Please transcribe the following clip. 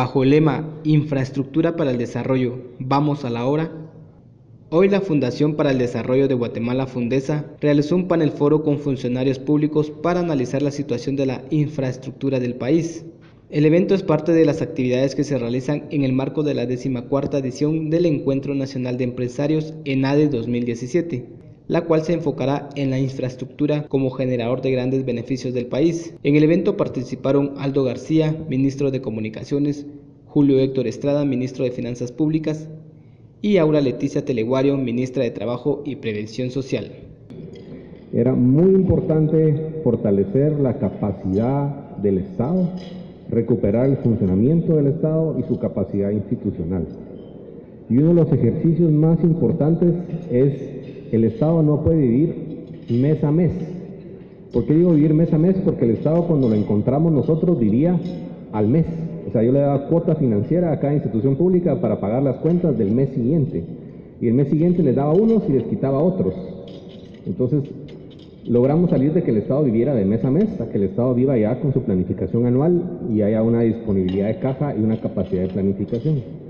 Bajo el lema Infraestructura para el Desarrollo, vamos a la obra. Hoy la Fundación para el Desarrollo de Guatemala, Fundesa, realizó un panel foro con funcionarios públicos para analizar la situación de la infraestructura del país. El evento es parte de las actividades que se realizan en el marco de la 14ª edición del Encuentro Nacional de Empresarios ENADE 2017, la cual se enfocará en la infraestructura como generador de grandes beneficios del país. En el evento participaron Aldo García, ministro de Comunicaciones, Julio Héctor Estrada, ministro de Finanzas Públicas, y Aura Leticia Teleguario, ministra de Trabajo y Prevención Social. Era muy importante fortalecer la capacidad del Estado, recuperar el funcionamiento del Estado y su capacidad institucional. Y uno de los ejercicios más importantes es: el Estado no puede vivir mes a mes. ¿Por qué digo vivir mes a mes? Porque el Estado, cuando lo encontramos nosotros, diría al mes. O sea, yo le daba cuota financiera a cada institución pública para pagar las cuentas del mes siguiente. Y el mes siguiente les daba a unos y les quitaba a otros. Entonces, logramos salir de que el Estado viviera de mes a mes a que el Estado viva ya con su planificación anual y haya una disponibilidad de caja y una capacidad de planificación.